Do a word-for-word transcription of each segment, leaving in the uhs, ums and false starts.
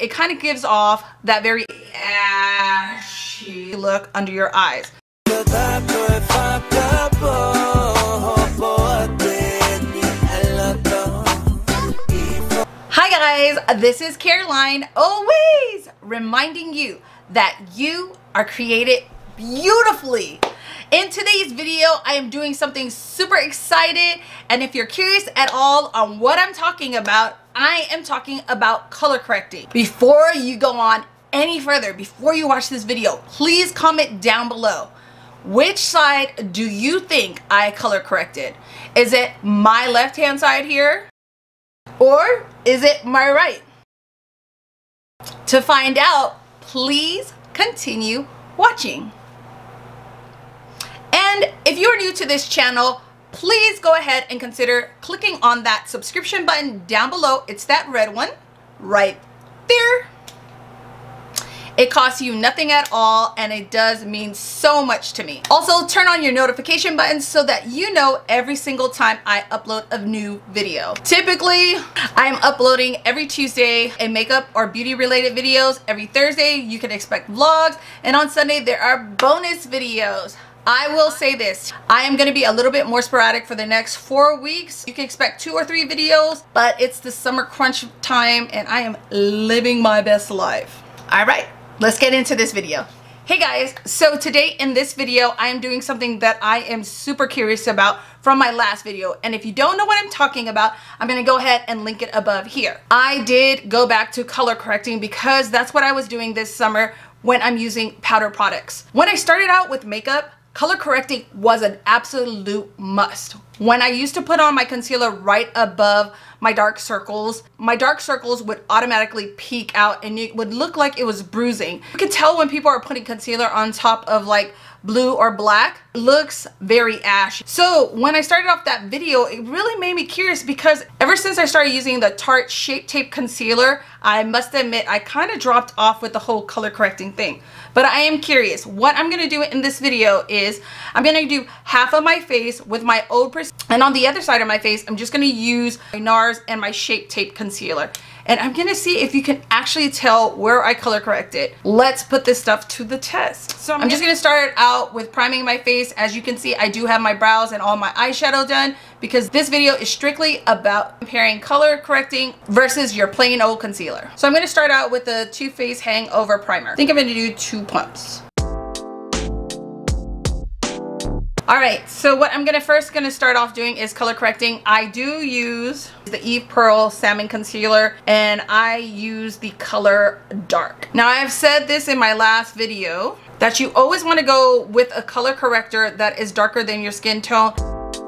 it kind of gives off that very ashy look under your eyes. Hi guys, this is Caroline, always reminding you that you are created beautifully. In today's video, I am doing something super excited, and if you're curious at all on what I'm talking about, I am talking about color correcting. Before you go on any further, before you watch this video, please comment down below. Which side do you think I color corrected? Is it my left hand side here? Or is it my right? To find out, please continue watching. And if you're new to this channel, please go ahead and consider clicking on that subscription button down below. It's that red one right there. It costs you nothing at all, and it does mean so much to me. Also, turn on your notification button so that you know every single time I upload a new video. Typically, I'm uploading every Tuesday a makeup or beauty related videos. Every Thursday, you can expect vlogs, and on Sunday, there are bonus videos. I will say this, I am going to be a little bit more sporadic for the next four weeks. You can expect two or three videos, but it's the summer crunch time, and I am living my best life. All right. Let's get into this video. Hey guys, so today in this video, I am doing something that I am super curious about from my last video. And if you don't know what I'm talking about, I'm gonna go ahead and link it above here. I did go back to color correcting because that's what I was doing this summer when I'm using powder products. When I started out with makeup, color correcting was an absolute must. When I used to put on my concealer right above my dark circles, my dark circles would automatically peek out and it would look like it was bruising. You can tell when people are putting concealer on top of like blue or black, it looks very ashy. So when I started off that video, it really made me curious because ever since I started using the Tarte Shape Tape concealer, I must admit I kind of dropped off with the whole color correcting thing. But I am curious. What I'm gonna do in this video is I'm gonna do half of my face with my old percent, and on the other side of my face, I'm just gonna use my NARS and my Shape Tape concealer. And I'm gonna see if you can actually tell where I color corrected. Let's put this stuff to the test. So I'm, I'm just gonna start out with priming my face. As you can see, I do have my brows and all my eyeshadow done because this video is strictly about comparing color correcting versus your plain old concealer. So I'm gonna start out with the Too Faced Hangover Primer. I think I'm gonna do two pumps. All right, so what I'm gonna first gonna start off doing is color correcting. I do use the Eve Pearl Salmon Concealer, and I use the color dark. Now I've said this in my last video that you always wanna go with a color corrector that is darker than your skin tone.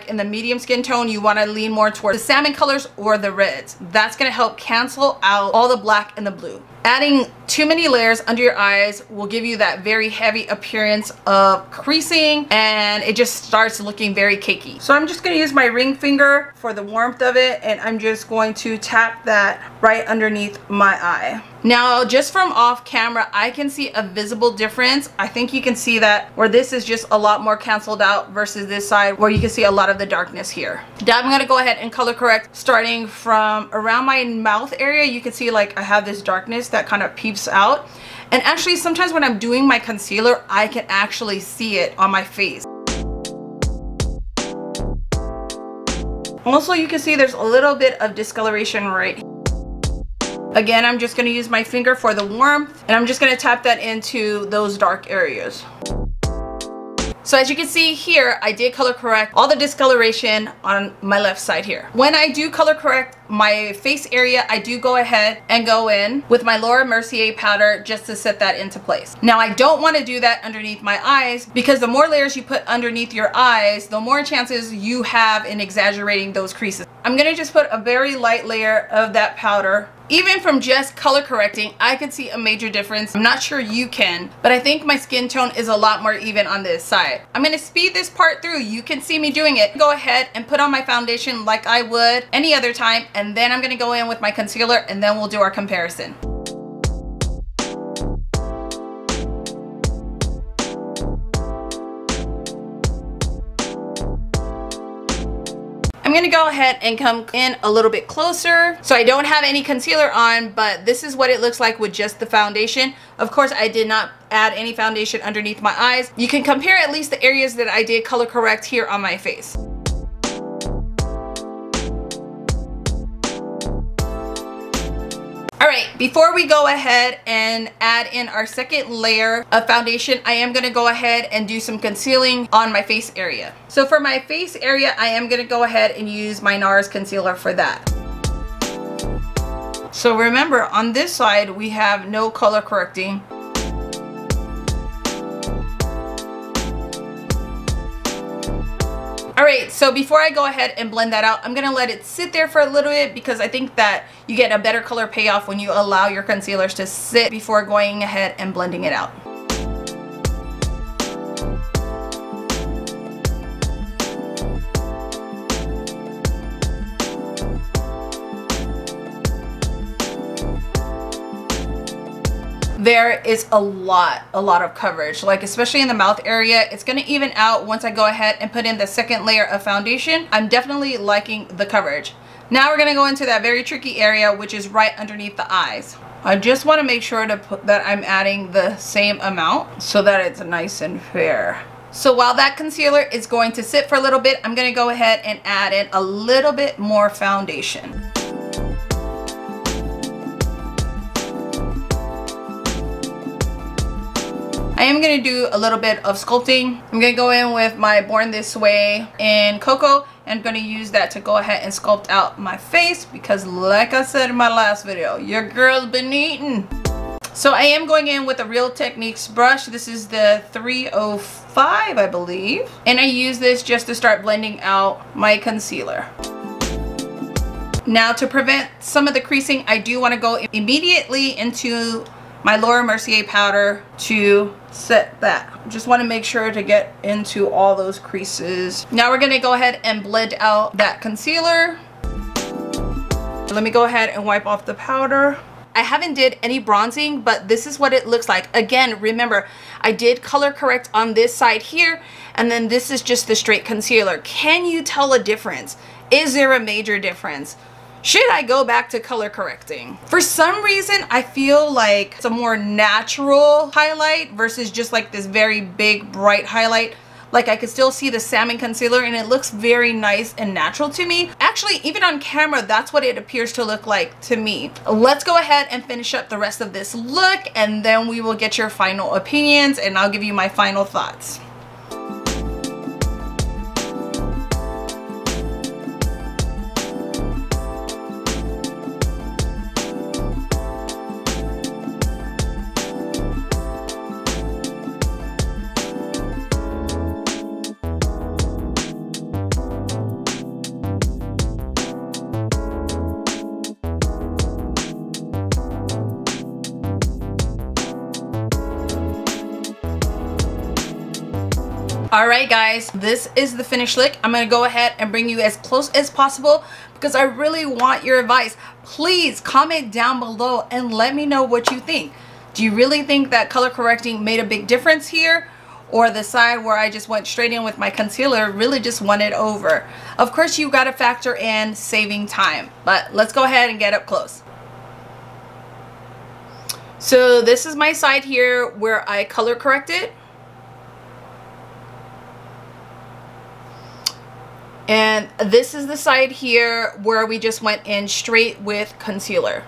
In the medium skin tone, you wanna lean more towards the salmon colors or the reds. That's gonna help cancel out all the black and the blue. Adding too many layers under your eyes will give you that very heavy appearance of creasing, and it just starts looking very cakey. So I'm just gonna use my ring finger for the warmth of it, and I'm just going to tap that right underneath my eye. Now, just from off camera, I can see a visible difference. I think you can see that where this is just a lot more canceled out versus this side where you can see a lot of the darkness here. Now I'm gonna go ahead and color correct starting from around my mouth area. You can see like I have this darkness that that kind of peeps out, and actually sometimes when I'm doing my concealer I can actually see it on my face. Also, you can see there's a little bit of discoloration right here. Again, I'm just going to use my finger for the warmth, and I'm just going to tap that into those dark areas. So as you can see here, I did color correct all the discoloration on my left side here. When I do color correct my face area, I do go ahead and go in with my Laura Mercier powder just to set that into place. Now I don't want to do that underneath my eyes because the more layers you put underneath your eyes, the more chances you have in exaggerating those creases. I'm going to just put a very light layer of that powder. Even from just color correcting, I can see a major difference. I'm not sure you can, but I think my skin tone is a lot more even on this side. I'm gonna speed this part through. You can see me doing it. Go ahead and put on my foundation like I would any other time, and then I'm gonna go in with my concealer, and then we'll do our comparison. I'm gonna go ahead and come in a little bit closer. So I don't have any concealer on, but this is what it looks like with just the foundation. Of course, I did not add any foundation underneath my eyes. You can compare at least the areas that I did color correct here on my face. All right, before we go ahead and add in our second layer of foundation, I am gonna go ahead and do some concealing on my face area. So for my face area, I am gonna go ahead and use my NARS concealer for that. So remember, on this side, we have no color correcting. All right, so before I go ahead and blend that out, I'm gonna let it sit there for a little bit because I think that you get a better color payoff when you allow your concealers to sit before going ahead and blending it out. There is a lot, a lot of coverage, like especially in the mouth area. It's gonna even out once I go ahead and put in the second layer of foundation. I'm definitely liking the coverage. Now we're gonna go into that very tricky area, which is right underneath the eyes. I just wanna make sure to put that I'm adding the same amount so that it's nice and fair. So while that concealer is going to sit for a little bit, I'm gonna go ahead and add in a little bit more foundation. I am gonna do a little bit of sculpting. I'm gonna go in with my Born This Way in Cocoa, and I'm gonna use that to go ahead and sculpt out my face because like I said in my last video, your girl's been eating. So I am going in with a Real Techniques brush. This is the three oh five, I believe. And I use this just to start blending out my concealer. Now to prevent some of the creasing, I do wanna go immediately into my Laura Mercier powder to set that. Just want to make sure to get into all those creases. Now we're going to go ahead and blend out that concealer. Let me go ahead and wipe off the powder. I haven't did any bronzing, but this is what it looks like. Again, remember, I did color correct on this side here, and then this is just the straight concealer. Can you tell a difference? Is there a major difference? Should I go back to color correcting? For some reason, I feel like it's a more natural highlight versus just like this very big bright highlight. Like I could still see the salmon concealer and it looks very nice and natural to me. Actually, even on camera, that's what it appears to look like to me. Let's go ahead and finish up the rest of this look, and then we will get your final opinions and I'll give you my final thoughts. All right guys, this is the finished look. I'm gonna go ahead and bring you as close as possible because I really want your advice. Please comment down below and let me know what you think. Do you really think that color correcting made a big difference here? Or the side where I just went straight in with my concealer really just won it over? Of course, you gotta factor in saving time, but let's go ahead and get up close. So this is my side here where I color corrected. And this is the side here where we just went in straight with concealer.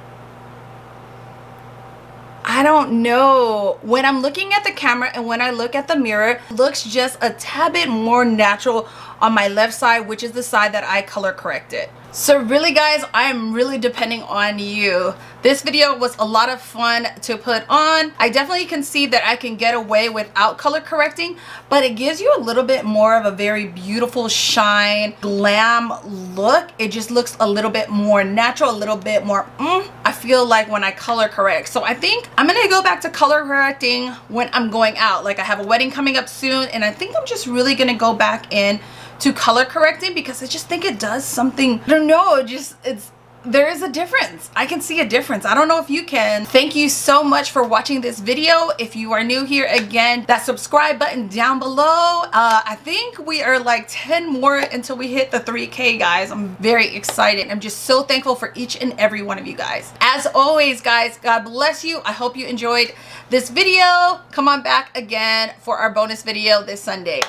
I don't know. When I'm looking at the camera and when I look at the mirror, it looks just a tad bit more natural on my left side, which is the side that I color corrected. So really guys, I am really depending on you. This video was a lot of fun to put on. I definitely can see that I can get away without color correcting, but it gives you a little bit more of a very beautiful shine, glam look. It just looks a little bit more natural, a little bit more, mm, I feel like when I color correct. So I think I'm gonna go back to color correcting when I'm going out. Like I have a wedding coming up soon, and I think I'm just really gonna go back in to color correcting because I just think it does something, I don't know, it just, it's there is a difference. I can see a difference. I don't know if you can. Thank you so much for watching this video. If you are new here, again, that subscribe button down below. Uh, I think we are like ten more until we hit the three K, guys. I'm very excited. I'm just so thankful for each and every one of you guys. As always, guys, God bless you. I hope you enjoyed this video. Come on back again for our bonus video this Sunday.